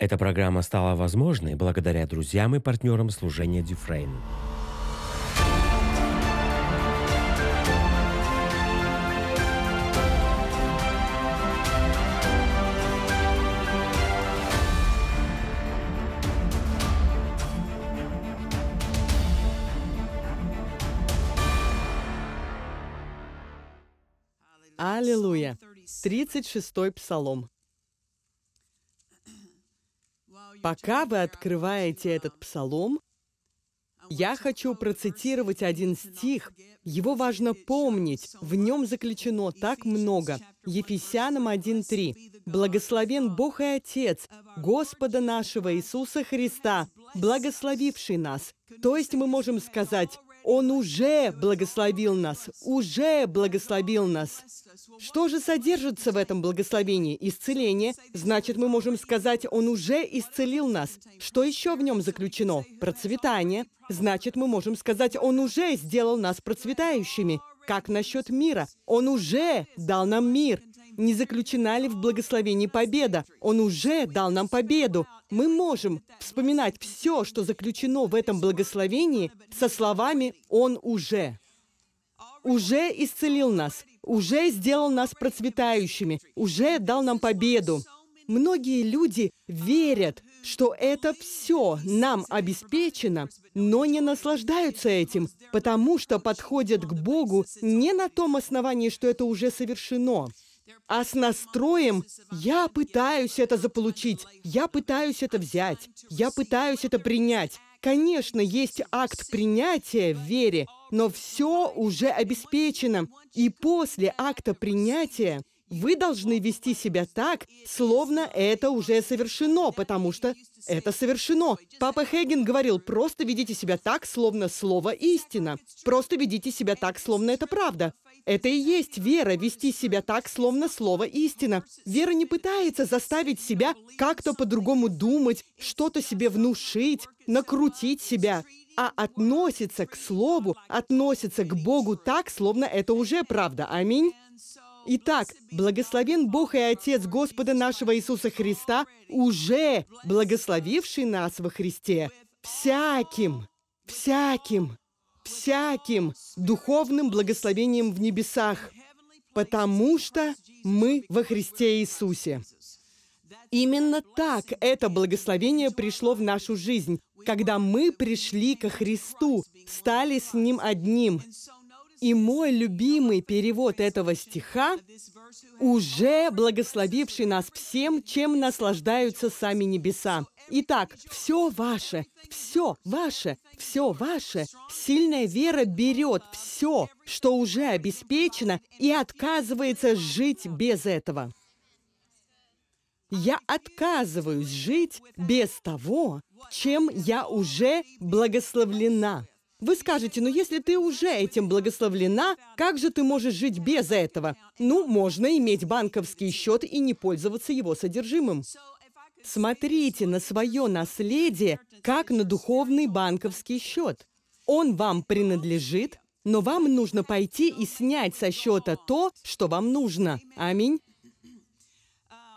Эта программа стала возможной благодаря друзьям и партнерам служения Дюфрейн. Аллилуйя! 36-й псалом. Пока вы открываете этот псалом, я хочу процитировать один стих. Его важно помнить. В нем заключено так много. Ефесянам 1:3. «Благословен Бог и Отец Господа нашего Иисуса Христа, благословивший нас». То есть мы можем сказать, Он уже благословил нас, уже благословил нас. Что же содержится в этом благословении? Исцеление. Значит, мы можем сказать, Он уже исцелил нас. Что еще в нем заключено? Процветание. Значит, мы можем сказать, Он уже сделал нас процветающими. Как насчет мира? Он уже дал нам мир. Не заключена ли в благословении победа? Он уже дал нам победу. Мы можем вспоминать все, что заключено в этом благословении, со словами «Он уже». Уже исцелил нас, уже сделал нас процветающими, уже дал нам победу. Многие люди верят, что это все нам обеспечено, но не наслаждаются этим, потому что подходят к Богу не на том основании, что это уже совершено, а с настроем «я пытаюсь это заполучить», «я пытаюсь это взять», «я пытаюсь это принять». Конечно, есть акт принятия в вере, но все уже обеспечено. И после акта принятия вы должны вести себя так, словно это уже совершено, потому что это совершено. Папа Хеггин говорил, просто ведите себя так, словно слово истина. Просто ведите себя так, словно это правда. Это и есть вера, вести себя так, словно слово истина. Вера не пытается заставить себя как-то по-другому думать, что-то себе внушить, накрутить себя, а относится к слову, относится к Богу так, словно это уже правда. Аминь. Итак, благословен Бог и Отец Господа нашего Иисуса Христа, уже благословивший нас во Христе всяким духовным благословением в небесах, потому что мы во Христе Иисусе. Именно так это благословение пришло в нашу жизнь, когда мы пришли ко Христу, стали с Ним одним. И мой любимый перевод этого стиха «уже благословивший нас всем, чем наслаждаются сами небеса». Итак, все ваше, все ваше, все ваше. Сильная вера берет все, что уже обеспечено, и отказывается жить без этого. Я отказываюсь жить без того, чем я уже благословлена. Вы скажете, но если ты уже этим благословлена, как же ты можешь жить без этого? Ну, можно иметь банковский счет и не пользоваться его содержимым. Смотрите на свое наследие, как на духовный банковский счет. Он вам принадлежит, но вам нужно пойти и снять со счета то, что вам нужно. Аминь.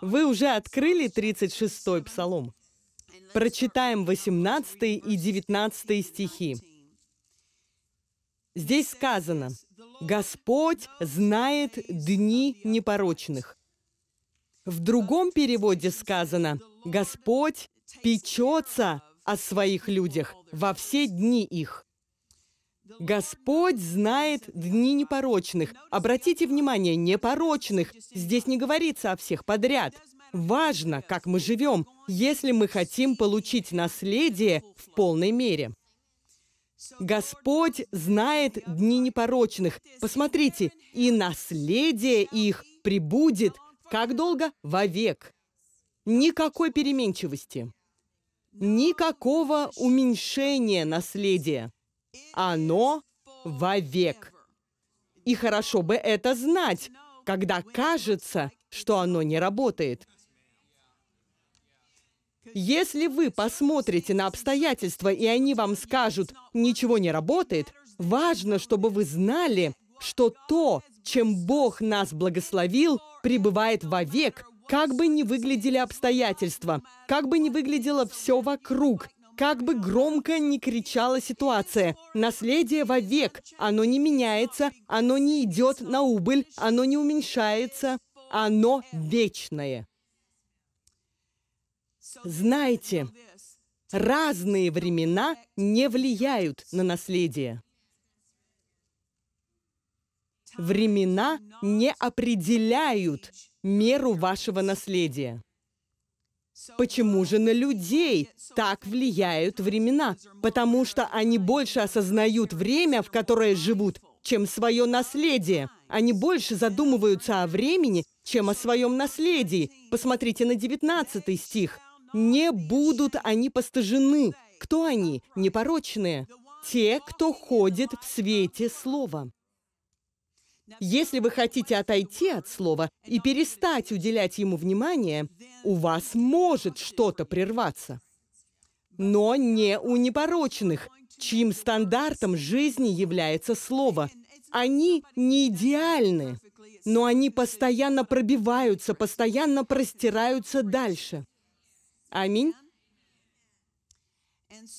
Вы уже открыли 36-й псалом? Прочитаем 18 и 19 стихи. Здесь сказано, «Господь знает дни непорочных». В другом переводе сказано, «Господь печется о своих людях во все дни их». «Господь знает дни непорочных». Обратите внимание, непорочных. Здесь не говорится о всех подряд. Важно, как мы живем, если мы хотим получить наследие в полной мере. Господь знает дни непорочных. Посмотрите, и наследие их пребудет, как долго? Вовек. Никакой переменчивости. Никакого уменьшения наследия. Оно вовек. И хорошо бы это знать, когда кажется, что оно не работает. Если вы посмотрите на обстоятельства, и они вам скажут, ничего не работает, важно, чтобы вы знали, что то, чем Бог нас благословил, пребывает вовек, Как бы ни выглядели обстоятельства, как бы ни выглядело все вокруг, как бы громко ни кричала ситуация, наследие вовек, оно не меняется, оно не идет на убыль, оно не уменьшается, оно вечное. Знаете, разные времена не влияют на наследие. Времена не определяют меру вашего наследия. Почему же на людей так влияют времена? Потому что они больше осознают время, в которое живут, чем свое наследие. Они больше задумываются о времени, чем о своем наследии. Посмотрите на 19 стих. «Не будут они постыжены». Кто они? Непорочные. Те, кто ходит в свете слова. Если вы хотите отойти от слова и перестать уделять ему внимание, у вас может что-то прерваться. Но не у непорочных, чьим стандартом жизни является слово. Они не идеальны, но они постоянно пробиваются, постоянно простираются дальше. Аминь.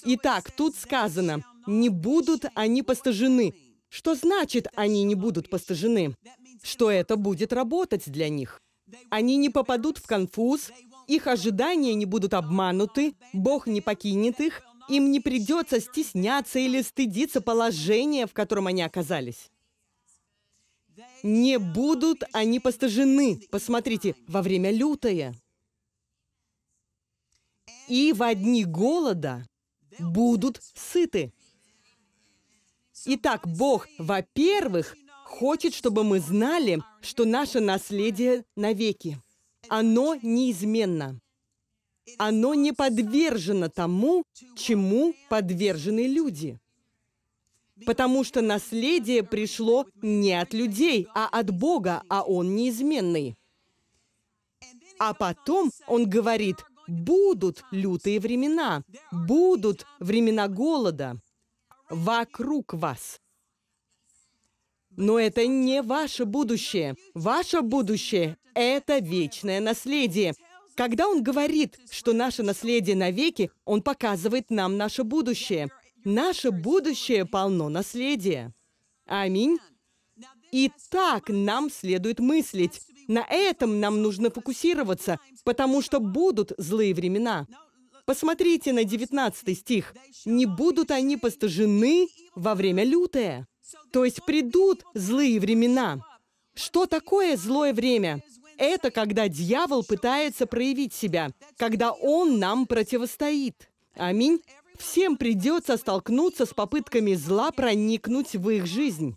Итак, тут сказано, «Не будут они постыжены». Что значит, они не будут постыжены? Что это будет работать для них. Они не попадут в конфуз, их ожидания не будут обмануты, Бог не покинет их, им не придется стесняться или стыдиться положения, в котором они оказались. Не будут они постыжены. Посмотрите, во время лютое. И во дни голода будут сыты. Итак, Бог, во-первых, хочет, чтобы мы знали, что наше наследие навеки. Оно неизменно. Оно не подвержено тому, чему подвержены люди. Потому что наследие пришло не от людей, а от Бога, а Он неизменный. А потом Он говорит, будут лютые времена, будут времена голода вокруг вас. Но это не ваше будущее. Ваше будущее – это вечное наследие. Когда Он говорит, что наше наследие навеки, Он показывает нам наше будущее. Наше будущее полно наследия. Аминь. И так нам следует мыслить. На этом нам нужно фокусироваться, потому что будут злые времена. Посмотрите на 19 стих. «Не будут они постыжены во время лютое». То есть придут злые времена. Что такое злое время? Это когда дьявол пытается проявить себя, когда он нам противостоит. Аминь. Всем придется столкнуться с попытками зла проникнуть в их жизнь.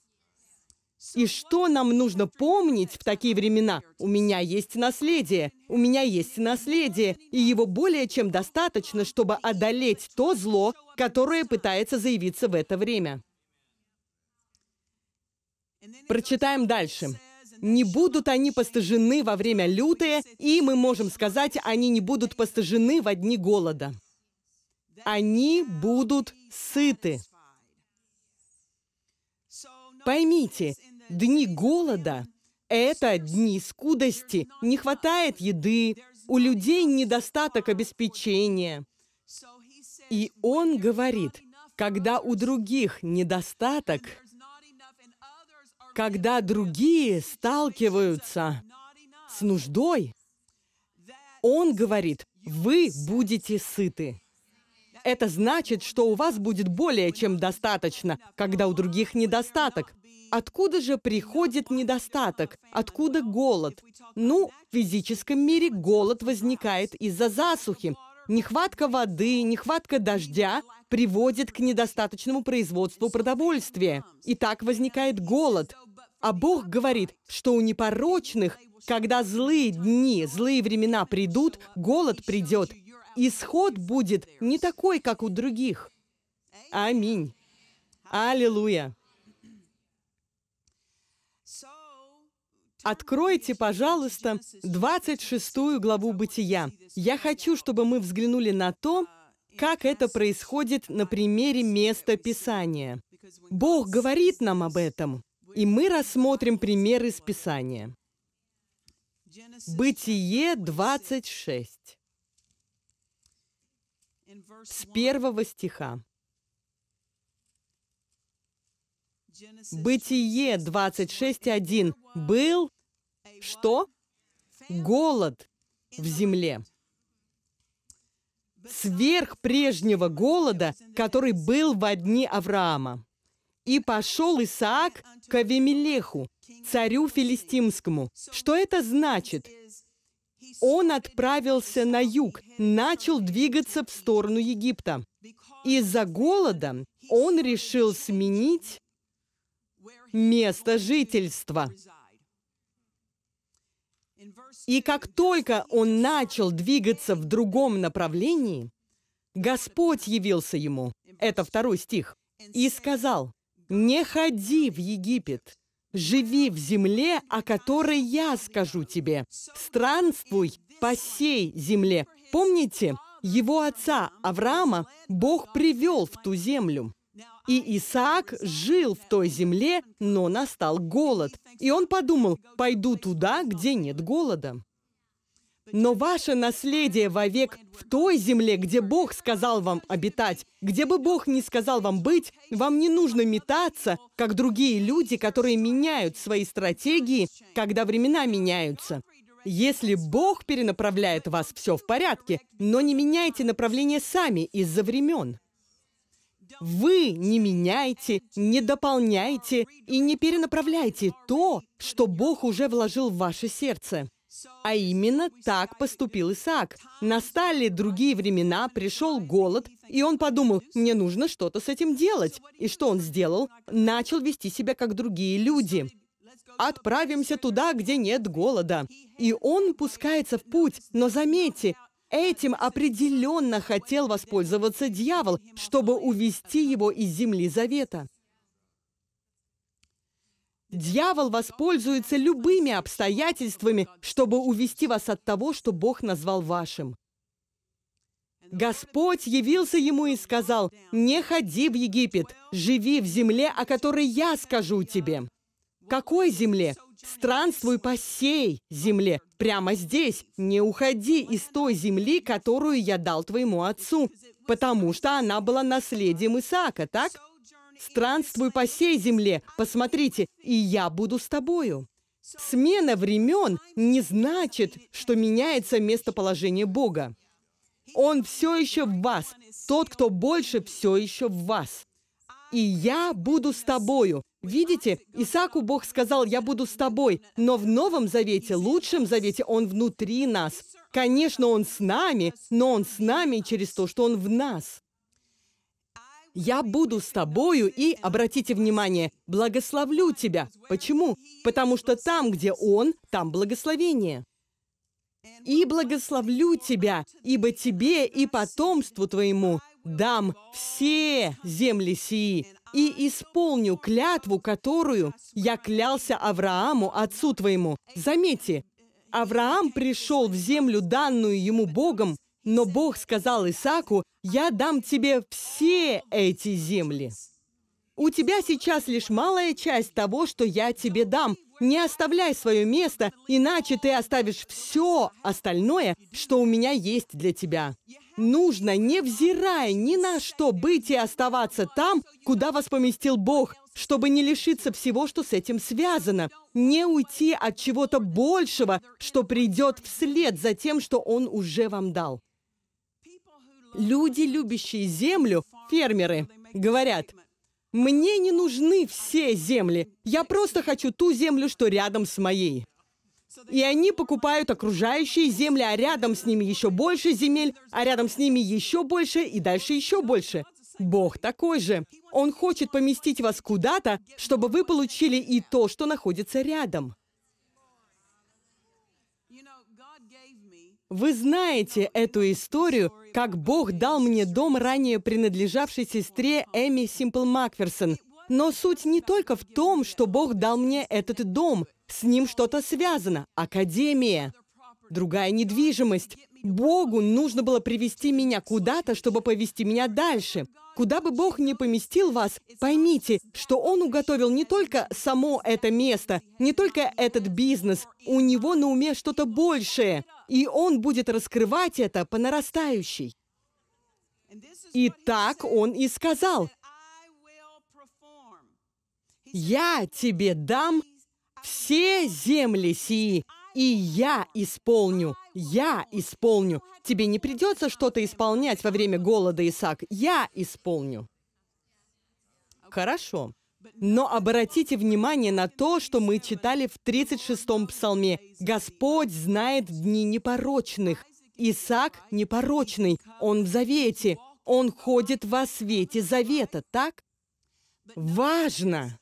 И что нам нужно помнить в такие времена? У меня есть наследие, и его более чем достаточно, чтобы одолеть то зло, которое пытается заявиться в это время. Прочитаем дальше. «Не будут они постыжены во время лютое, и мы можем сказать, они не будут постыжены во дни голода. Они будут сыты». Поймите, дни голода – это дни скудости. Не хватает еды, у людей недостаток обеспечения. И Он говорит, когда у других недостаток, когда другие сталкиваются с нуждой, Он говорит, вы будете сыты. Это значит, что у вас будет более чем достаточно, когда у других недостаток. Откуда же приходит недостаток? Откуда голод? Ну, в физическом мире голод возникает из-за засухи. Нехватка воды, нехватка дождя приводит к недостаточному производству продовольствия. И так возникает голод. А Бог говорит, что у непорочных, когда злые дни, злые времена придут, голод придет. Исход будет не такой, как у других. Аминь. Аллилуйя. Откройте, пожалуйста, 26 главу Бытия. Я хочу, чтобы мы взглянули на то, как это происходит на примере места Писания. Бог говорит нам об этом, и мы рассмотрим примеры из Писания. Бытие 26, с 1 стиха. Бытие 26:1. Был что? Голод в земле. Сверх прежнего голода, который был во дни Авраама. И пошел Исаак к Авимелеху, царю филистимскому. Что это значит? Он отправился на юг, начал двигаться в сторону Египта. Из-за голода он решил сменить место жительства. И как только он начал двигаться в другом направлении, Господь явился ему, это 2 стих, и сказал: «Не ходи в Египет, живи в земле, о которой я скажу тебе, странствуй по сей земле». Помните, его отца Авраама Бог привел в ту землю. И Исаак жил в той земле, но настал голод. И он подумал: «Пойду туда, где нет голода». Но ваше наследие вовек в той земле, где Бог сказал вам обитать. Где бы Бог ни сказал вам быть, вам не нужно метаться, как другие люди, которые меняют свои стратегии, когда времена меняются. Если Бог перенаправляет вас, все в порядке, но не меняйте направление сами из-за времен. Вы не меняйте, не дополняйте и не перенаправляйте то, что Бог уже вложил в ваше сердце. А именно так поступил Исаак. Настали другие времена, пришел голод, и он подумал: «Мне нужно что-то с этим делать». И что он сделал? Начал вести себя как другие люди. «Отправимся туда, где нет голода». И он пускается в путь, но заметьте, этим определенно хотел воспользоваться дьявол, чтобы увести его из земли завета. Дьявол воспользуется любыми обстоятельствами, чтобы увести вас от того, что Бог назвал вашим. Господь явился ему и сказал: «Не ходи в Египет, живи в земле, о которой я скажу тебе». Какой земле? Странствуй по сей земле, прямо здесь. Не уходи из той земли, которую я дал твоему отцу, потому что она была наследием Исаака, так? Странствуй по сей земле, посмотрите, и я буду с тобою. Смена времен не значит, что меняется местоположение Бога. Он все еще в вас, тот, кто больше, все еще в вас. «И я буду с тобою». Видите, Исааку Бог сказал: «Я буду с тобой», но в Новом Завете, Лучшем Завете, Он внутри нас. Конечно, Он с нами, но Он с нами через то, что Он в нас. «Я буду с тобою» и, обратите внимание, «благословлю тебя». Почему? Потому что там, где Он, там благословение. «И благословлю тебя, ибо тебе и потомству твоему дам все земли сии, и исполню клятву, которую я клялся Аврааму, отцу твоему». Заметьте, Авраам пришел в землю, данную ему Богом, но Бог сказал Исааку: «Я дам тебе все эти земли. У тебя сейчас лишь малая часть того, что я тебе дам. Не оставляй свое место, иначе ты оставишь все остальное, что у меня есть для тебя». Нужно, невзирая ни на что, быть и оставаться там, куда вас поместил Бог, чтобы не лишиться всего, что с этим связано, не уйти от чего-то большего, что придет вслед за тем, что Он уже вам дал. Люди, любящие землю, фермеры, говорят: «Мне не нужны все земли, я просто хочу ту землю, что рядом с моей». И они покупают окружающие земли, а рядом с ними еще больше земель, а рядом с ними еще больше, и дальше еще больше. Бог такой же. Он хочет поместить вас куда-то, чтобы вы получили и то, что находится рядом. Вы знаете эту историю, как Бог дал мне дом, ранее принадлежавший сестре Эми Симпл-Макферсон. Но суть не только в том, что Бог дал мне этот дом. С ним что-то связано. Академия, другая недвижимость. Богу нужно было привести меня куда-то, чтобы повести меня дальше. Куда бы Бог ни поместил вас, поймите, что Он уготовил не только само это место, не только этот бизнес. У Него на уме что-то большее, и Он будет раскрывать это по нарастающей. И так Он и сказал: «Я тебе дам все земли сии, и я исполню, я исполню». Тебе не придется что-то исполнять во время голода, Исаак. Я исполню. Хорошо. Но обратите внимание на то, что мы читали в 36-м псалме. «Господь знает дни непорочных». Исаак непорочный. Он в завете. Он ходит во свете завета, так? Важно.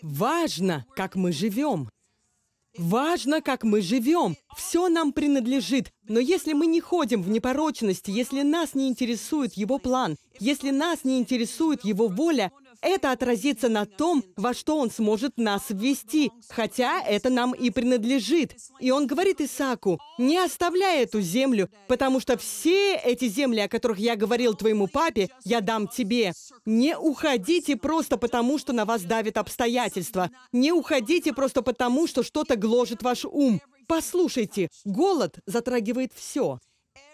Важно, как мы живем. Важно, как мы живем. Все нам принадлежит. Но если мы не ходим в непорочности, если нас не интересует Его план, если нас не интересует Его воля, это отразится на том, во что Он сможет нас ввести, хотя это нам и принадлежит. И Он говорит Исааку: «Не оставляй эту землю, потому что все эти земли, о которых я говорил твоему папе, я дам тебе. Не уходите просто потому, что на вас давят обстоятельства. Не уходите просто потому, что что-то гложет ваш ум». Послушайте, голод затрагивает все.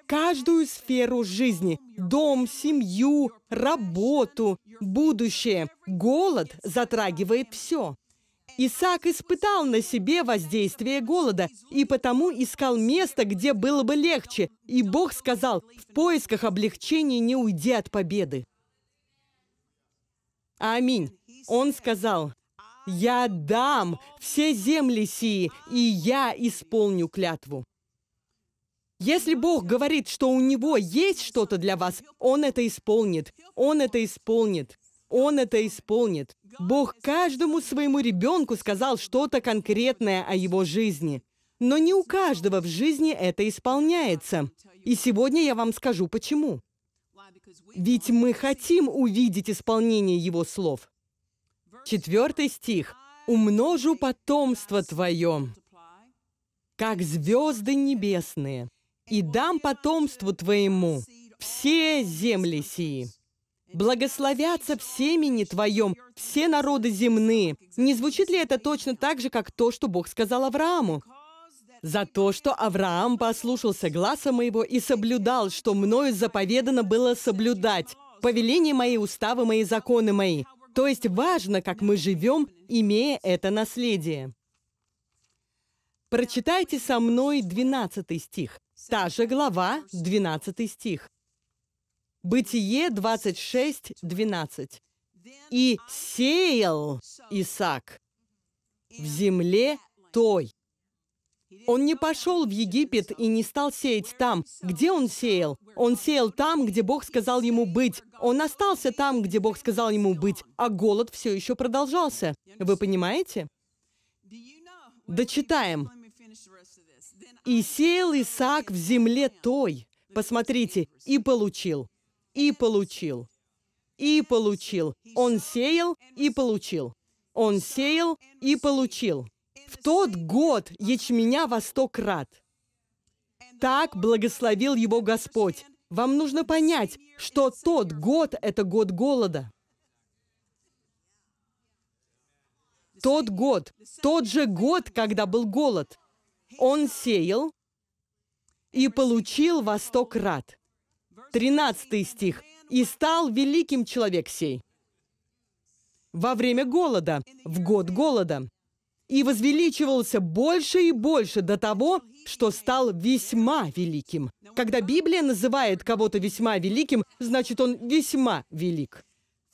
Каждую сферу жизни – дом, семью, работу, будущее. Голод затрагивает все. Исаак испытал на себе воздействие голода и потому искал место, где было бы легче. И Бог сказал: «В поисках облегчения не уйди от победы». Аминь. Он сказал: «Я дам все земли сии, и я исполню клятву». Если Бог говорит, что у Него есть что-то для вас, Он это исполнит. Он это исполнит. Он это исполнит. Бог каждому своему ребенку сказал что-то конкретное о его жизни. Но не у каждого в жизни это исполняется. И сегодня я вам скажу, почему. Ведь мы хотим увидеть исполнение Его слов. 4 стих. «Умножу потомство твое, как звезды небесные, и дам потомству твоему все земли сии. Благословятся в семени твоем все народы земные». Не звучит ли это точно так же, как то, что Бог сказал Аврааму? «За то, что Авраам послушался гласа моего и соблюдал, что мною заповедано было соблюдать, повеления мои, уставы мои, законы мои». То есть важно, как мы живем, имея это наследие. Прочитайте со мной 12 стих. Та же глава, 12 стих. Бытие 26, 12. «И сеял Исаак в земле той». Он не пошел в Египет и не стал сеять там, где он сеял. Он сеял там, где Бог сказал ему быть. Он остался там, где Бог сказал ему быть, а голод все еще продолжался. Вы понимаете? Дочитаем. «И сеял Исаак в земле той». Посмотрите. «И получил, и получил, и получил». Он сеял и получил. Он сеял и получил. В тот год ячменя во 100 крат. Так благословил его Господь. Вам нужно понять, что тот год – это год голода. Тот год, тот же год, когда был голод. Он сеял и получил во 100 крат. 13 стих. «И стал великим человек сей». Во время голода, в год голода. «И возвеличивался больше и больше до того, что стал весьма великим». Когда Библия называет кого-то весьма великим, значит, он весьма велик.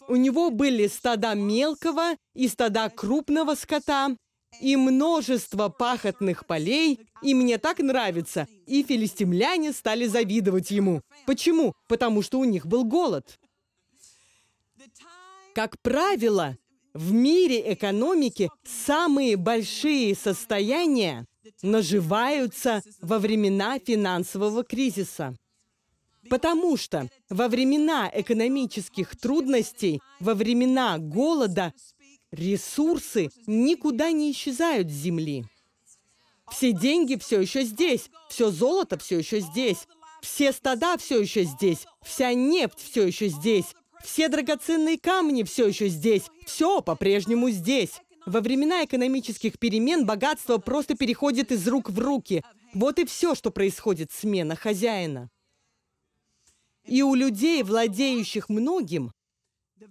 У него были стада мелкого и стада крупного скота, и множество пахотных полей, и мне так нравится. И филистимляне стали завидовать ему. Почему? Потому что у них был голод. Как правило, в мире экономики самые большие состояния наживаются во времена финансового кризиса. Потому что во времена экономических трудностей, во времена голода, ресурсы никуда не исчезают с земли. Все деньги все еще здесь. Все золото все еще здесь. Все стада все еще здесь. Вся нефть все еще здесь. Все драгоценные камни все еще здесь. Все по-прежнему здесь. Во времена экономических перемен богатство просто переходит из рук в руки. Вот и все, что происходит, смена хозяина. И у людей, владеющих многим,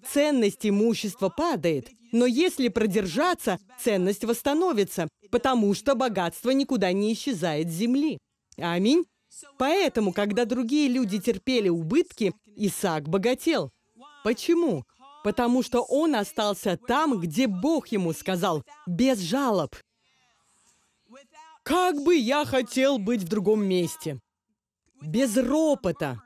ценность имущества падает. Но если продержаться, ценность восстановится, потому что богатство никуда не исчезает с земли. Аминь. Поэтому, когда другие люди терпели убытки, Исаак богател. Почему? Потому что он остался там, где Бог ему сказал, без жалоб. Как бы я хотел быть в другом месте. Без ропота.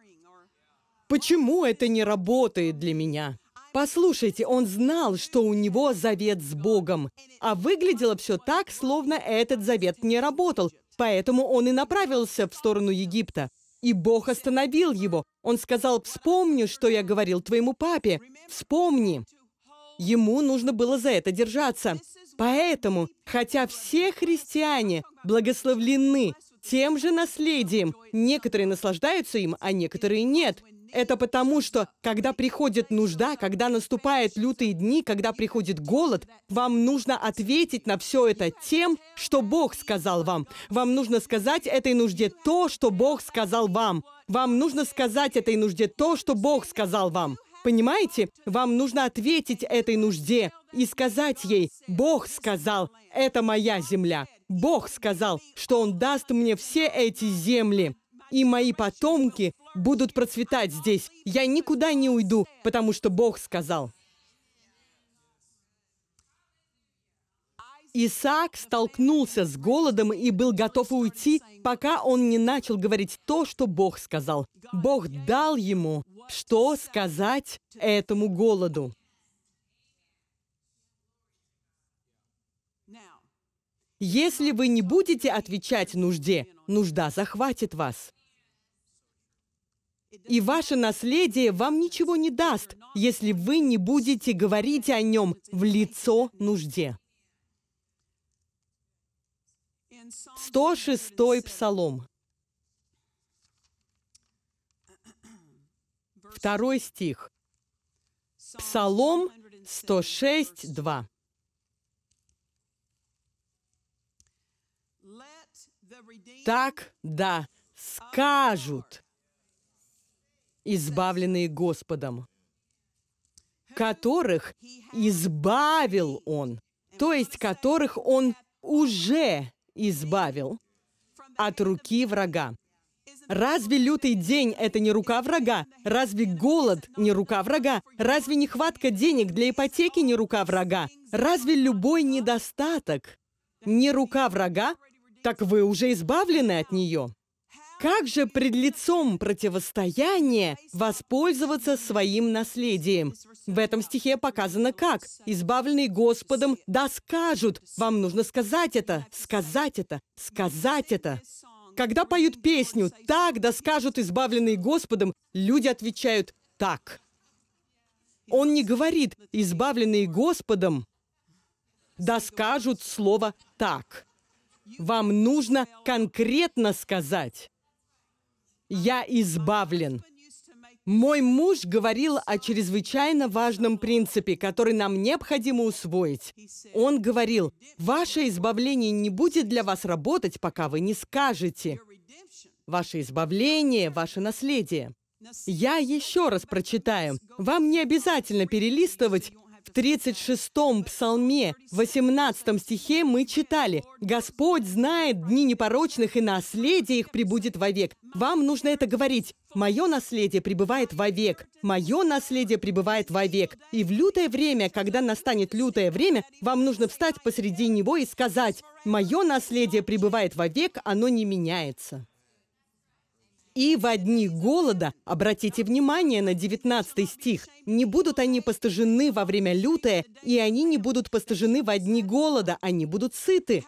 Почему это не работает для меня? Послушайте, он знал, что у него завет с Богом, а выглядело все так, словно этот завет не работал, поэтому он и направился в сторону Египта. И Бог остановил его. Он сказал, «Вспомни, что я говорил твоему папе, вспомни». Ему нужно было за это держаться. Поэтому, хотя все христиане благословлены тем же наследием, некоторые наслаждаются им, а некоторые нет. Это потому, что, когда приходит нужда, когда наступают лютые дни, когда приходит голод, вам нужно ответить на все это тем, что Бог сказал вам. Вам нужно сказать этой нужде то, что Бог сказал вам. Вам нужно сказать этой нужде то, что Бог сказал вам. Понимаете? Вам нужно ответить этой нужде и сказать ей, «Бог сказал, это моя земля. Бог сказал, что Он даст мне все эти земли». И мои потомки будут процветать здесь. Я никуда не уйду, потому что Бог сказал. Исаак столкнулся с голодом и был готов уйти, пока он не начал говорить то, что Бог сказал. Бог дал ему, что сказать этому голоду. Если вы не будете отвечать нужде, нужда захватит вас. И ваше наследие вам ничего не даст, если вы не будете говорить о нем в лицо нужде. 106-й Псалом. 2 стих. Псалом 106:2. Так, да, скажут. Избавленные Господом, которых избавил Он, то есть которых Он уже избавил от руки врага. Разве лютый день – это не рука врага? Разве голод не рука врага? Разве нехватка денег для ипотеки не рука врага? Разве любой недостаток не рука врага? Так вы уже избавлены от нее. Как же пред лицом противостояния воспользоваться своим наследием? В этом стихе показано как. Избавленные Господом, да скажут. Вам нужно сказать это, сказать это, сказать это. Когда поют песню «Так, да скажут избавленные Господом», люди отвечают «Так». Он не говорит «Избавленные Господом, да скажут слово «Так». Вам нужно конкретно сказать. «Я избавлен». Мой муж говорил о чрезвычайно важном принципе, который нам необходимо усвоить. Он говорил, «Ваше избавление не будет для вас работать, пока вы не скажете. Ваше избавление, ваше наследие». Я еще раз прочитаю. Вам не обязательно перелистывать. В 36-м Псалме, 18 стихе мы читали, «Господь знает дни непорочных, и наследие их пребудет вовек». Вам нужно это говорить. «Мое наследие пребывает вовек, мое наследие пребывает вовек». И в лютое время, когда настанет лютое время, вам нужно встать посреди него и сказать, «Мое наследие пребывает вовек, оно не меняется». «И во дни голода», обратите внимание на 19 стих, «не будут они постажены во время лютое, и они не будут постажены во дни голода, они будут сыты».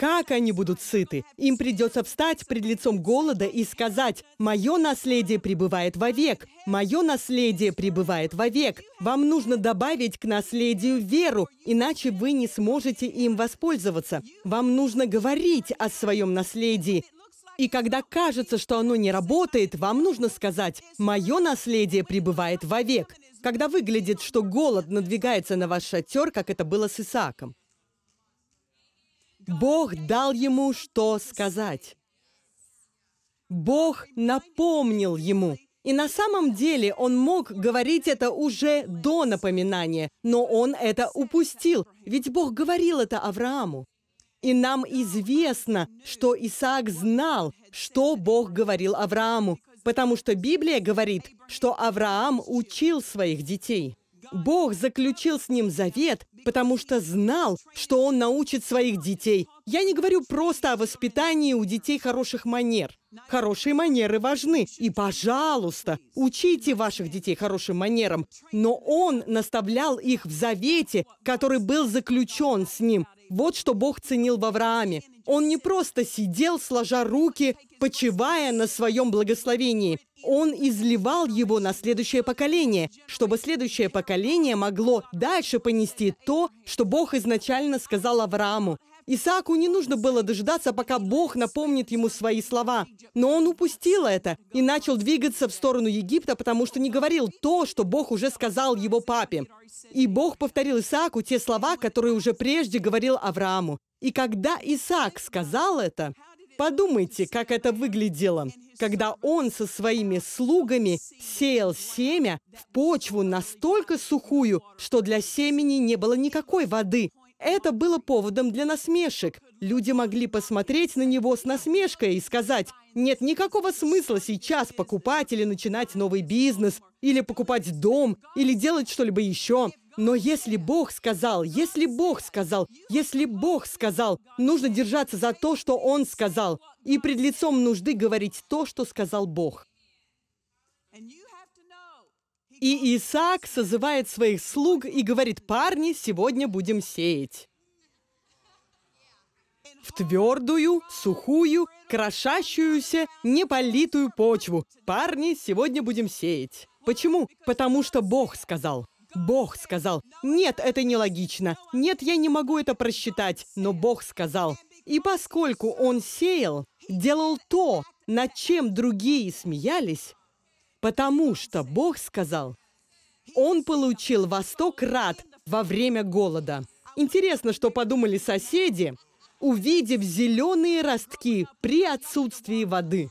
Как они будут сыты? Им придется встать пред лицом голода и сказать: «Мое наследие пребывает вовек! Мое наследие пребывает вовек!» Вам нужно добавить к наследию веру, иначе вы не сможете им воспользоваться. Вам нужно говорить о своем наследии. И когда кажется, что оно не работает, вам нужно сказать: «Мое наследие пребывает вовек», когда выглядит, что голод надвигается на ваш шатер, как это было с Исааком. Бог дал ему что сказать. Бог напомнил ему. И на самом деле он мог говорить это уже до напоминания, но он это упустил, ведь Бог говорил это Аврааму. И нам известно, что Исаак знал, что Бог говорил Аврааму, потому что Библия говорит, что Авраам учил своих детей. Бог заключил с ним завет, потому что знал, что он научит своих детей. Я не говорю просто о воспитании у детей хороших манер. Хорошие манеры важны. И, пожалуйста, учите ваших детей хорошим манерам. Но он наставлял их в завете, который был заключен с ним. Вот что Бог ценил в Аврааме. Он не просто сидел, сложа руки, почивая на своем благословении. Он изливал его на следующее поколение, чтобы следующее поколение могло дальше понести то, что Бог изначально сказал Аврааму. Исааку не нужно было дождаться, пока Бог напомнит ему свои слова. Но он упустил это и начал двигаться в сторону Египта, потому что не говорил то, что Бог уже сказал его папе. И Бог повторил Исааку те слова, которые уже прежде говорил Аврааму. И когда Исаак сказал это, подумайте, как это выглядело, когда он со своими слугами сеял семя в почву настолько сухую, что для семени не было никакой воды. Это было поводом для насмешек. Люди могли посмотреть на него с насмешкой и сказать: «Нет никакого смысла сейчас покупать или начинать новый бизнес, или покупать дом, или делать что-либо еще». Но если Бог сказал, если Бог сказал, если Бог сказал, нужно держаться за то, что Он сказал, и пред лицом нужды говорить то, что сказал Бог. И Исаак созывает своих слуг и говорит: «Парни, сегодня будем сеять». В твердую, сухую, крошащуюся, неполитую почву. «Парни, сегодня будем сеять». Почему? Потому что Бог сказал. Бог сказал. Нет, это нелогично. Нет, я не могу это просчитать. Но Бог сказал. И поскольку он сеял, делал то, над чем другие смеялись, потому что Бог сказал, он получил во 100 крат во время голода. Интересно, что подумали соседи, увидев зеленые ростки при отсутствии воды.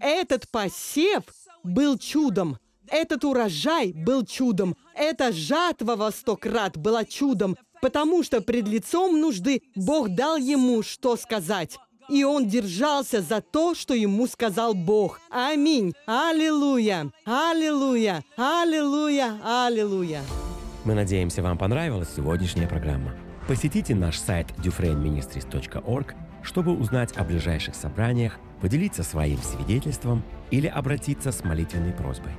Этот посев был чудом. Этот урожай был чудом. Эта жатва во 100 крат была чудом, потому что пред лицом нужды Бог дал ему что сказать. И он держался за то, что ему сказал Бог. Аминь. Аллилуйя. Аллилуйя. Аллилуйя. Аллилуйя. Мы надеемся, вам понравилась сегодняшняя программа. Посетите наш сайт dufresneministries.org, чтобы узнать о ближайших собраниях, поделиться своим свидетельством или обратиться с молитвенной просьбой.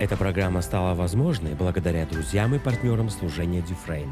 Эта программа стала возможной благодаря друзьям и партнерам служения Дюфрейн.